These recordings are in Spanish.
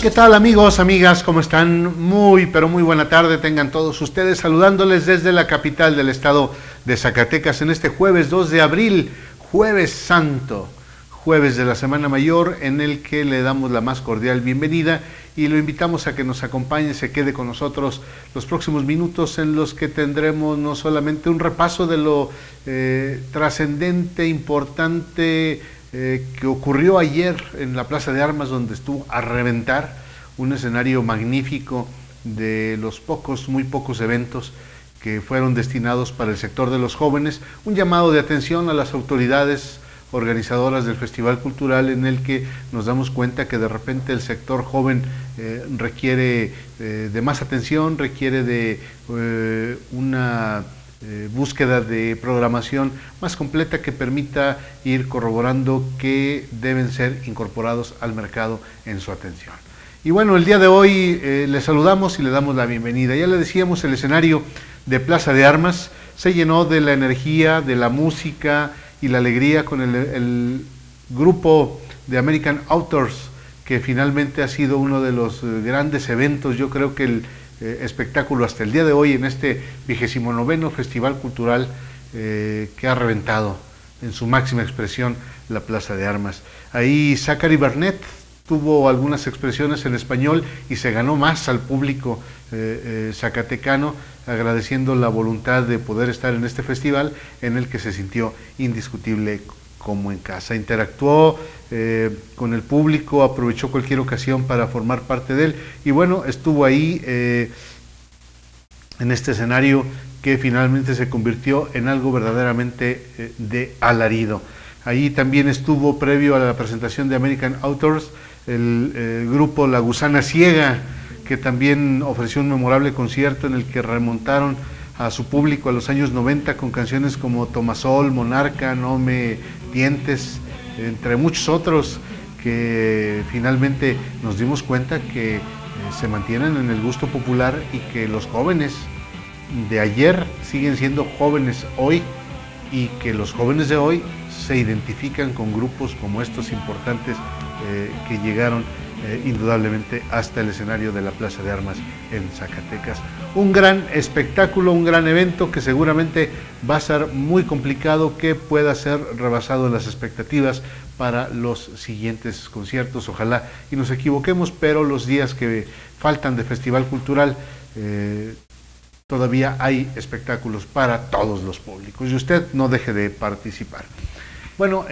¿Qué tal, amigos, amigas? ¿Cómo están? Muy, pero muy buena tarde tengan todos ustedes, saludándoles desde la capital del estado de Zacatecas en este jueves 2 de abril, jueves santo, jueves de la Semana Mayor, en el que le damos la más cordial bienvenida y lo invitamos a que nos acompañe, se quede con nosotros los próximos minutos en los que tendremos no solamente un repaso de lo trascendente, importante, que ocurrió ayer en la Plaza de Armas, donde estuvo a reventar un escenario magnífico de los pocos, muy pocos eventos que fueron destinados para el sector de los jóvenes, un llamado de atención a las autoridades organizadoras del Festival Cultural, en el que nos damos cuenta que de repente el sector joven requiere de más atención, requiere de una búsqueda de programación más completa que permita ir corroborando que deben ser incorporados al mercado en su atención. Y bueno, el día de hoy les saludamos y le damos la bienvenida. Ya le decíamos, el escenario de Plaza de Armas se llenó de la energía, de la música y la alegría con el grupo de American Authors, que finalmente ha sido uno de los grandes eventos, yo creo que el espectáculo hasta el día de hoy en este 29º Festival Cultural que ha reventado en su máxima expresión la Plaza de Armas. Ahí Zachary Barnett tuvo algunas expresiones en español y se ganó más al público zacatecano, agradeciendo la voluntad de poder estar en este festival en el que se sintió indiscutible como en casa. Interactuó con el público, aprovechó cualquier ocasión para formar parte de él, y bueno, estuvo ahí en este escenario que finalmente se convirtió en algo verdaderamente de alarido. Ahí también estuvo, previo a la presentación de American Authors, el grupo La Gusana Ciega, que también ofreció un memorable concierto en el que remontaron a su público a los años 90 con canciones como Tomasol, Monarca, No Me Tientes, entre muchos otros, que finalmente nos dimos cuenta que se mantienen en el gusto popular y que los jóvenes de ayer siguen siendo jóvenes hoy, y que los jóvenes de hoy se identifican con grupos como estos importantes que llegaron indudablemente hasta el escenario de la Plaza de Armas en Zacatecas. Un gran espectáculo, un gran evento que seguramente va a ser muy complicado que pueda ser rebasado en las expectativas para los siguientes conciertos. Ojalá y nos equivoquemos, pero los días que faltan de Festival Cultural todavía hay espectáculos para todos los públicos, y usted no deje de participar. Bueno,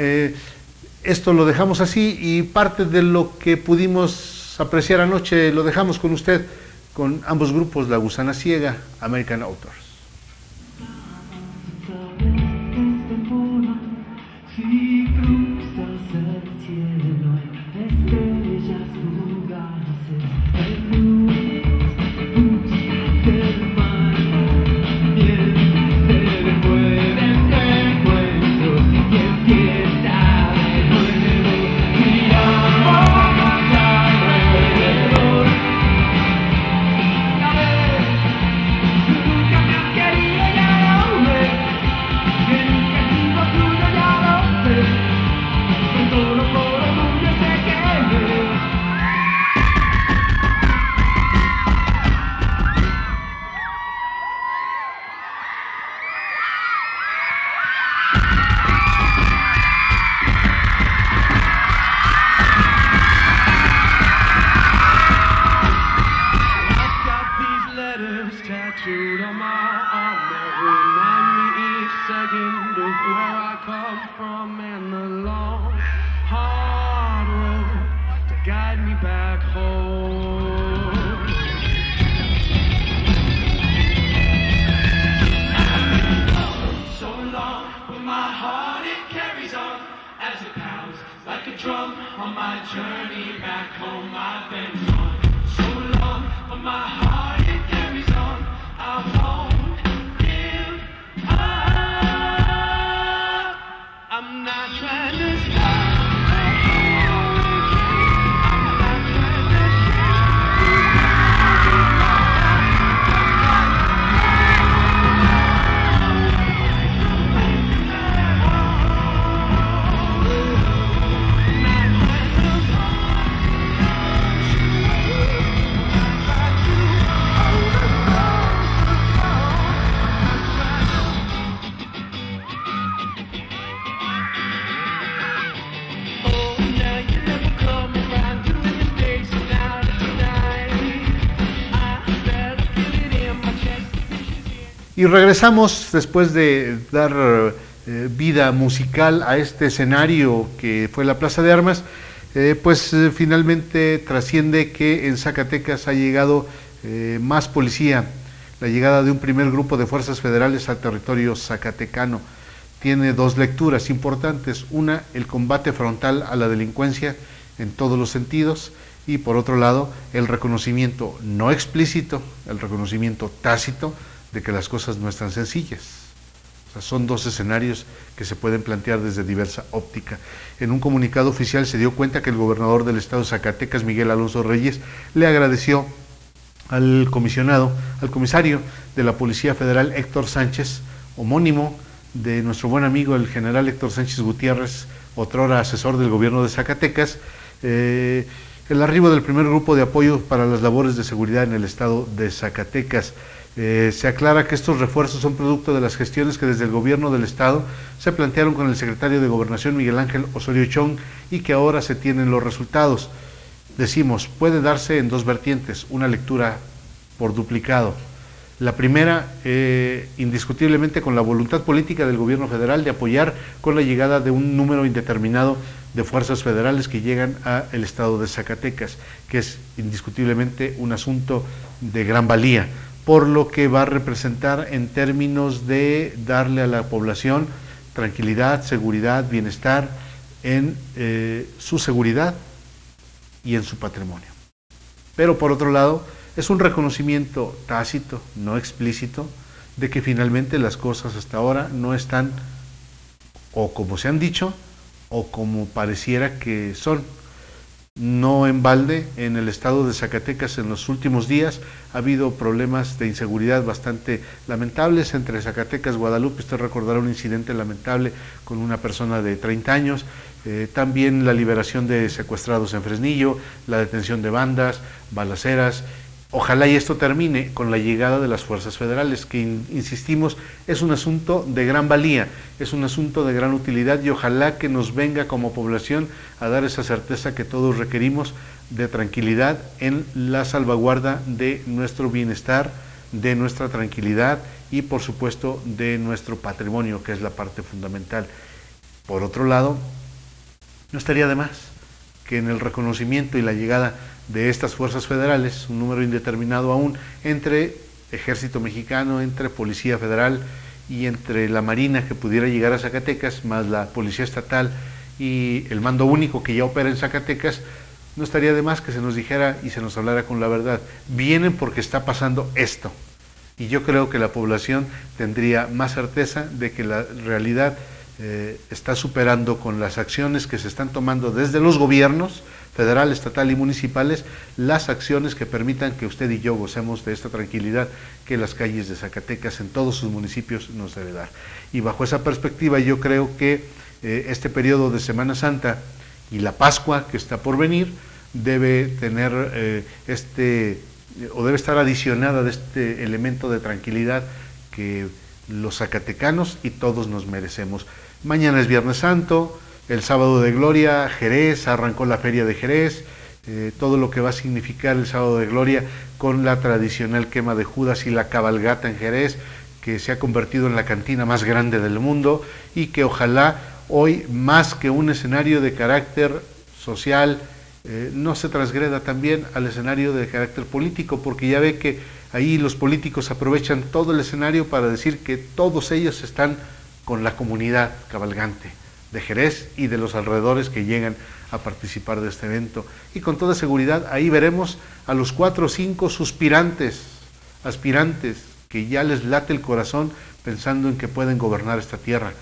esto lo dejamos así, y parte de lo que pudimos apreciar anoche lo dejamos con usted, con ambos grupos, La Gusana Ciega, American Authors. Y regresamos después de dar vida musical a este escenario que fue la Plaza de Armas. Pues finalmente trasciende que en Zacatecas ha llegado más policía, la llegada de un primer grupo de fuerzas federales al territorio zacatecano. Tiene dos lecturas importantes: una, el combate frontal a la delincuencia en todos los sentidos, y por otro lado, el reconocimiento no explícito, el reconocimiento tácito de que las cosas no están sencillas. Son dos escenarios que se pueden plantear desde diversa óptica. En un comunicado oficial se dio cuenta que el gobernador del estado de Zacatecas, Miguel Alonso Reyes, le agradeció al comisario de la Policía Federal, Héctor Sánchez, homónimo de nuestro buen amigo el general Héctor Sánchez Gutiérrez, otrora asesor del gobierno de Zacatecas, el arribo del primer grupo de apoyo para las labores de seguridad en el estado de Zacatecas. Se aclara que estos refuerzos son producto de las gestiones que desde el gobierno del estado se plantearon con el secretario de Gobernación, Miguel Ángel Osorio Chong, y que ahora se tienen los resultados. Decimos, puede darse en dos vertientes, una lectura por duplicado. La primera, indiscutiblemente con la voluntad política del gobierno federal de apoyar con la llegada de un número indeterminado de fuerzas federales que llegan al estado de Zacatecas, que es indiscutiblemente un asunto de gran valía, por lo que va a representar en términos de darle a la población tranquilidad, seguridad, bienestar en su seguridad y en su patrimonio. Pero por otro lado, es un reconocimiento tácito, no explícito, de que finalmente las cosas hasta ahora no están o como se han dicho o como pareciera que son. No en balde, en el estado de Zacatecas en los últimos días ha habido problemas de inseguridad bastante lamentables entre Zacatecas y Guadalupe. Usted recordará un incidente lamentable con una persona de 30 años, también la liberación de secuestrados en Fresnillo, la detención de bandas, balaceras. Ojalá y esto termine con la llegada de las fuerzas federales, que insistimos, es un asunto de gran valía, es un asunto de gran utilidad, y ojalá que nos venga como población a dar esa certeza que todos requerimos de tranquilidad en la salvaguarda de nuestro bienestar, de nuestra tranquilidad y por supuesto de nuestro patrimonio, que es la parte fundamental. Por otro lado, no estaría de más que en el reconocimiento y la llegada de estas fuerzas federales, un número indeterminado aún, entre ejército mexicano, entre policía federal y entre la marina que pudiera llegar a Zacatecas, más la policía estatal y el mando único que ya opera en Zacatecas, no estaría de más que se nos dijera y se nos hablara con la verdad. Vienen porque está pasando esto. Y yo creo que la población tendría más certeza de que la realidad está superando, con las acciones que se están tomando desde los gobiernos federal, estatal y municipales, las acciones que permitan que usted y yo gocemos de esta tranquilidad que las calles de Zacatecas en todos sus municipios nos debe dar. Y bajo esa perspectiva yo creo que este periodo de Semana Santa y la Pascua que está por venir debe tener debe estar adicionada de este elemento de tranquilidad que los zacatecanos y todos nos merecemos. Mañana es Viernes Santo, el sábado de Gloria, Jerez, arrancó la Feria de Jerez, todo lo que va a significar el sábado de Gloria con la tradicional quema de Judas y la cabalgata en Jerez, que se ha convertido en la cantina más grande del mundo y que ojalá hoy, más que un escenario de carácter social, no se transgreda también al escenario de carácter político, porque ya ve que ahí los políticos aprovechan todo el escenario para decir que todos ellos están con la comunidad cabalgante de Jerez y de los alrededores que llegan a participar de este evento. Y con toda seguridad ahí veremos a los 4 o 5 aspirantes que ya les late el corazón pensando en que pueden gobernar esta tierra,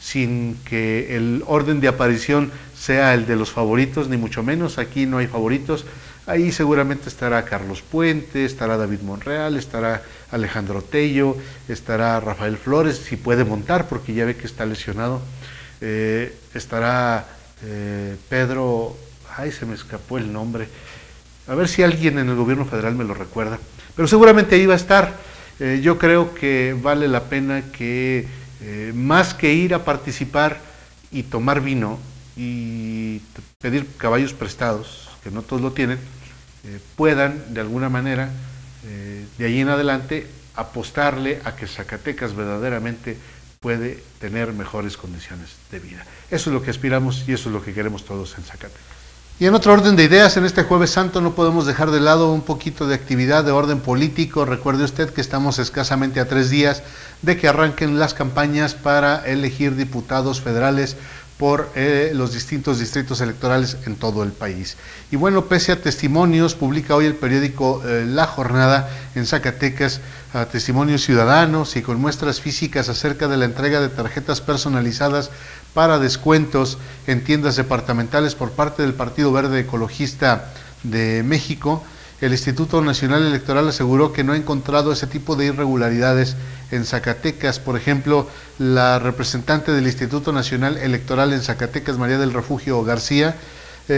sin que el orden de aparición sea el de los favoritos, ni mucho menos. Aquí no hay favoritos. Ahí seguramente estará Carlos Puente, estará David Monreal, estará Alejandro Tello, estará Rafael Flores, si puede montar, porque ya ve que está lesionado, estará Pedro, ay, se me escapó el nombre, a ver si alguien en el gobierno federal me lo recuerda, pero seguramente ahí va a estar. Yo creo que vale la pena que más que ir a participar y tomar vino y pedir caballos prestados, que no todos lo tienen, puedan de alguna manera de ahí en adelante apostarle a que Zacatecas verdaderamente puede tener mejores condiciones de vida. Eso es lo que aspiramos y eso es lo que queremos todos en Zacatecas. Y en otro orden de ideas, en este Jueves Santo no podemos dejar de lado un poquito de actividad de orden político. Recuerde usted que estamos escasamente a 3 días de que arranquen las campañas para elegir diputados federales por los distintos distritos electorales en todo el país. Y bueno, pese a testimonios, publica hoy el periódico La Jornada en Zacatecas, testimonios ciudadanos y con muestras físicas acerca de la entrega de tarjetas personalizadas para descuentos en tiendas departamentales por parte del Partido Verde Ecologista de México. El Instituto Nacional Electoral aseguró que no ha encontrado ese tipo de irregularidades en Zacatecas. Por ejemplo, la representante del Instituto Nacional Electoral en Zacatecas, María del Refugio García,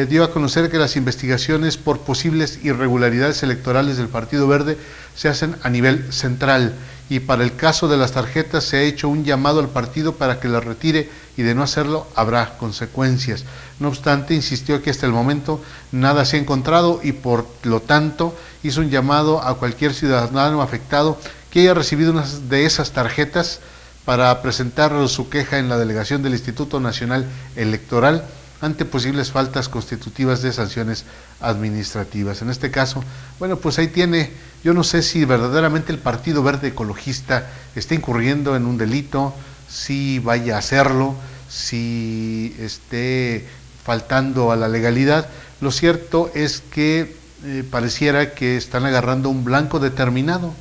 dio a conocer que las investigaciones por posibles irregularidades electorales del Partido Verde se hacen a nivel central, y para el caso de las tarjetas se ha hecho un llamado al partido para que las retire, y de no hacerlo habrá consecuencias. No obstante, insistió que hasta el momento nada se ha encontrado y por lo tanto hizo un llamado a cualquier ciudadano afectado que haya recibido una de esas tarjetas para presentar su queja en la delegación del Instituto Nacional Electoral ante posibles faltas constitutivas de sanciones administrativas. En este caso, bueno, pues ahí tiene, yo no sé si verdaderamente el Partido Verde Ecologista está incurriendo en un delito, si vaya a hacerlo, si esté faltando a la legalidad. Lo cierto es que pareciera que están agarrando un blanco determinado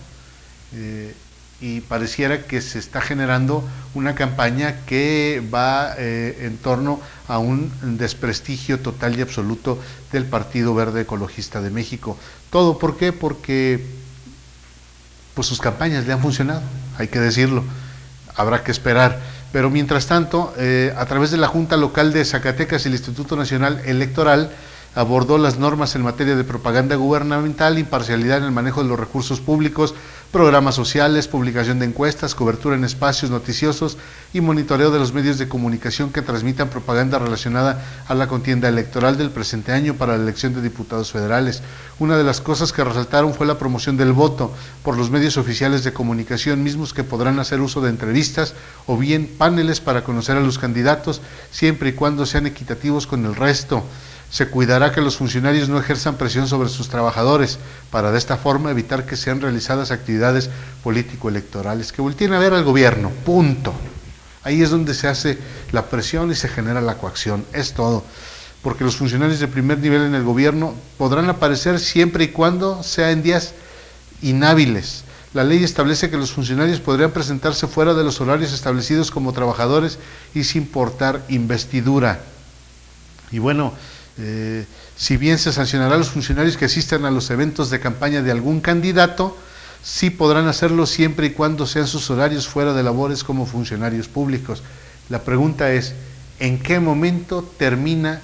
y pareciera que se está generando una campaña que va en torno a un desprestigio total y absoluto del Partido Verde Ecologista de México. ¿Todo por qué? Porque pues sus campañas le han funcionado, hay que decirlo. Habrá que esperar, pero mientras tanto, a través de la Junta Local de Zacatecas y el Instituto Nacional Electoral abordó las normas en materia de propaganda gubernamental, imparcialidad en el manejo de los recursos públicos, programas sociales, publicación de encuestas, cobertura en espacios noticiosos y monitoreo de los medios de comunicación que transmitan propaganda relacionada a la contienda electoral del presente año para la elección de diputados federales. Una de las cosas que resaltaron fue la promoción del voto por los medios oficiales de comunicación, mismos que podrán hacer uso de entrevistas o bien paneles para conocer a los candidatos, siempre y cuando sean equitativos con el resto. Se cuidará que los funcionarios no ejerzan presión sobre sus trabajadores para de esta forma evitar que sean realizadas actividades político-electorales que volteen a ver al gobierno, punto. Ahí es donde se hace la presión y se genera la coacción, es todo. Porque los funcionarios de primer nivel en el gobierno podrán aparecer siempre y cuando sea en días inhábiles. La ley establece que los funcionarios podrían presentarse fuera de los horarios establecidos como trabajadores y sin portar investidura. Y bueno, si bien se sancionará a los funcionarios que asistan a los eventos de campaña de algún candidato, sí podrán hacerlo siempre y cuando sean sus horarios fuera de labores como funcionarios públicos. La pregunta es, ¿en qué momento termina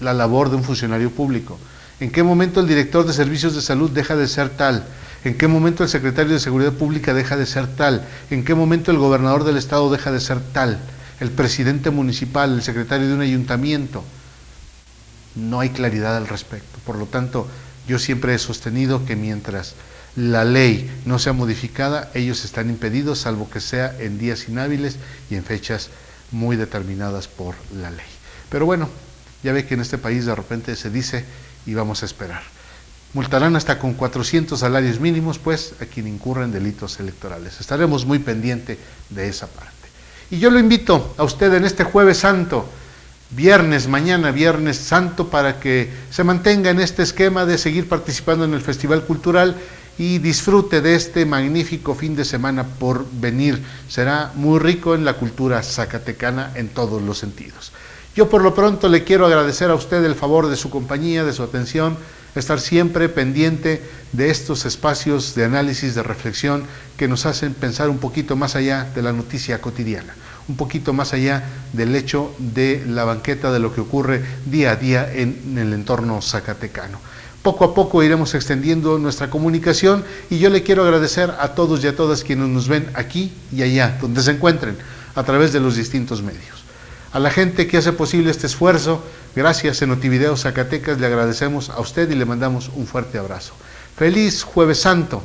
la labor de un funcionario público? ¿En qué momento el director de servicios de salud deja de ser tal? ¿En qué momento el secretario de Seguridad Pública deja de ser tal? ¿En qué momento el gobernador del estado deja de ser tal? ¿El presidente municipal, el secretario de un ayuntamiento? No hay claridad al respecto. Por lo tanto, yo siempre he sostenido que mientras la ley no sea modificada, ellos están impedidos, salvo que sea en días inhábiles y en fechas muy determinadas por la ley. Pero bueno, ya ve que en este país de repente se dice y vamos a esperar. Multarán hasta con 400 salarios mínimos, pues, a quien incurra en delitos electorales. Estaremos muy pendiente de esa parte. Y yo lo invito a usted en este Jueves Santo, mañana, Viernes Santo, para que se mantenga en este esquema de seguir participando en el Festival Cultural y disfrute de este magnífico fin de semana por venir. Será muy rico en la cultura zacatecana en todos los sentidos. Yo por lo pronto le quiero agradecer a usted el favor de su compañía, de su atención, estar siempre pendiente de estos espacios de análisis, de reflexión, que nos hacen pensar un poquito más allá de la noticia cotidiana, un poquito más allá del hecho de la banqueta, de lo que ocurre día a día en el entorno zacatecano. Poco a poco iremos extendiendo nuestra comunicación y yo le quiero agradecer a todos y a todas quienes nos ven aquí y allá, donde se encuentren, a través de los distintos medios. A la gente que hace posible este esfuerzo, gracias. En Notivideo Zacatecas le agradecemos a usted y le mandamos un fuerte abrazo. Feliz Jueves Santo.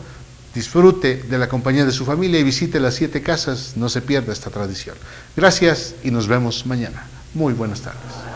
Disfrute de la compañía de su familia y visite las 7 casas. No se pierda esta tradición. Gracias y nos vemos mañana. Muy buenas tardes.